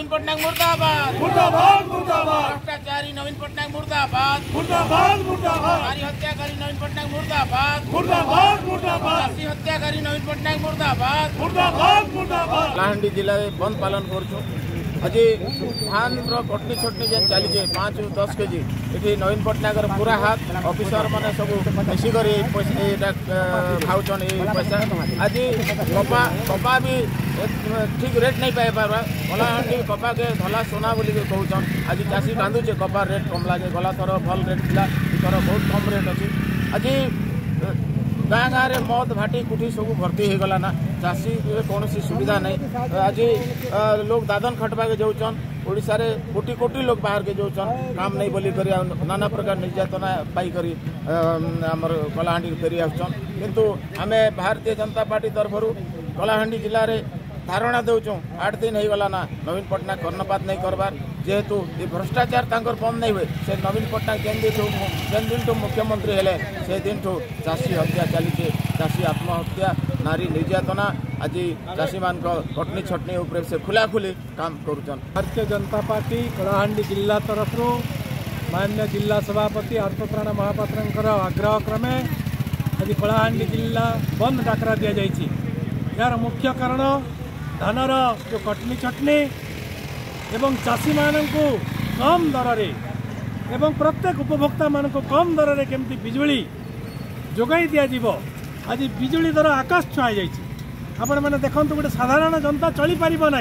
नवीन पटनायक मुर्दाबाद मुर्दाबाद मुर्दाबाद। भ्रष्टाचारी नवीन पटनायक मुर्दाबाद मुर्दाबाद मुर्दाबाद। नारी हत्याकारी नवीन पटनायक मुर्दाबाद मुर्दाबाद मुर्दाबाद। नारी हत्याकारी नवीन पटनायक मुर्दाबाद मुर्दाबाद मुर्दाबाद। कलाहांडी जिले में बंद पालन करूँ। आज धान रटनी छटनी जेन चली 5-10 केजी ये नवीन पटनायक पूरा हाथ ऑफिसर मैंने सब मिसिक खाऊन ये पैसा। आज कपा कपा भी ठीक रेट नहीं पाई पार कलाहांडी कपा के धला सोना बोल कौन। आज चाषी कांदुचे कपा रेट कम लगे गला थर भल रेट था थर बहुत कम रेट अच्छी। आज गाँ गाँव में मद भाटी कुठी सब भर्ती हो गला ना चाषी कौन सी सुविधा नहीं। आज लोग दादन खटवा के जाऊन ओडिशा रे कोटी कोटी लोग बाहर के जाऊन काम नहीं बोली कर नाना प्रकार निर्यातना पाई करी आमर कलाहांडी फेरी आसन। किंतु आमे भारतीय जनता पार्टी तरफरु कलाहांडी जिले में धारणा देचों 8 दिन हो गला ना नवीन पटनायक कर्णपात नहीं करबार। जेहेतु ये भ्रष्टाचार तांकर बंद नहीं हुए से नवीन पटनायक जेन दिन तो मुख्यमंत्री हेले से दिन तो चाषी हत्या चली चाषी आत्महत्या नारी निर्यातना आज चाषी मान कटनी छटनी उपरे से खुलाखुली काम करुचन। भारतीय जनता पार्टी कलाहांडी जिला तरफ मान्य जिला सभापति अर्थप्राण महापात्र आग्रह क्रमे आज कलाहांडी जिला बंद डाकरा दि जाइए। यार मुख्य कारण धानर जो कटनी छटनी एवं चाषी मानू कम दर एवं प्रत्येक उपभोक्ता मानक कम दर में केमती बिजुली जोगाई दिज्व। आज बिजुली दर आकाश छुआ जाए। आपण मैंने देखते तो गोटे साधारण जनता चली पारिबो ना।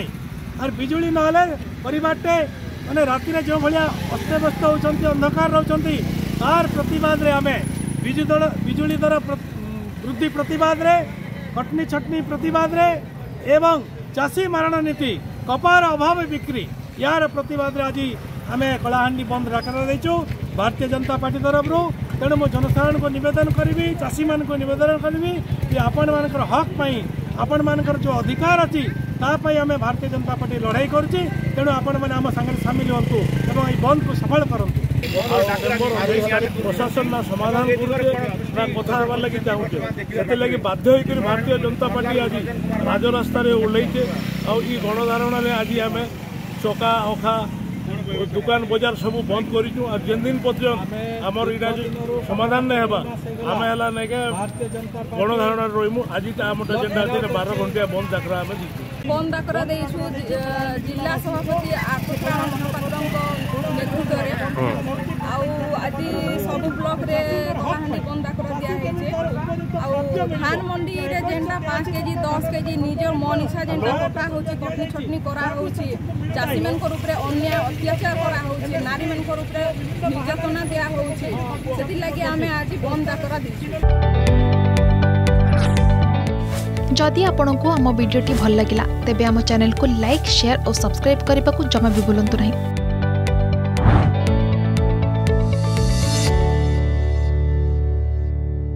आर बिजुली नहले परिवारटे माने राति रे जो भलिया अस्तव्यस्त होउछंती अंधकार रहउछंती तार प्रतिवाद रे आमे बिजुली दर वृद्धि प्रतिवाद रे कटनी छटनी प्रतिवाद रे एवं चाषी मारण नीति कपार अभाव बिक्री यार प्रतिवाद रे आज आम कलाहांडी बंद डाकरा देचु भारतीय जनता पार्टी तरफ। तेणु मो जनसाधारण को निवेदन करी चाषी मान को निवेदन करी कि आपण मान हक पाई आपण मान जो अधिकार अच्छी तापाई आम भारतीय जनता पार्टी लड़ाई करुच्ची। तेणु आपण मैंने आम सागर सामिल हूँ एवं बंद को सफल करूँ। प्रशासन समाधान कथा हमार लगी चाहूचे से लगी बाध्य होकर भारतीय जनता पार्टी आज राजरास्तार ओल्लैचे। आउ ये गणधारणा आज आम चका अखा दुकान बजार सब बंद करूँ। आज जेन दिन पर्यटन आमर इटा समाधान ना आम है गणधारणा रहीमु। आज आम जेनटा अच्छे 12 घंटिया बंद डाकरा आम बंद डाकरा जिला सभापति नेतृत्व सब ब्लॉक रे कलाहांडी बंद डाकरा दिया। धान मंडी रे जेनटा 5 केजी 10 केजी निजर मन इच्छा जेनटा कटा होची कटनी छटनी करा होची चाषी मान उपरे अन्याय अत्याचार करा होची नारी मान उपरे निर्यातना दिया होची सेति लागि आमे आज बंद डाकरा दिछु। जदि आपनको हम वीडियो टी भल लागिला तेबे हम चैनल को लाइक शेयर और सब्सक्राइब करबा को जमा भी भूलंतु नहीं।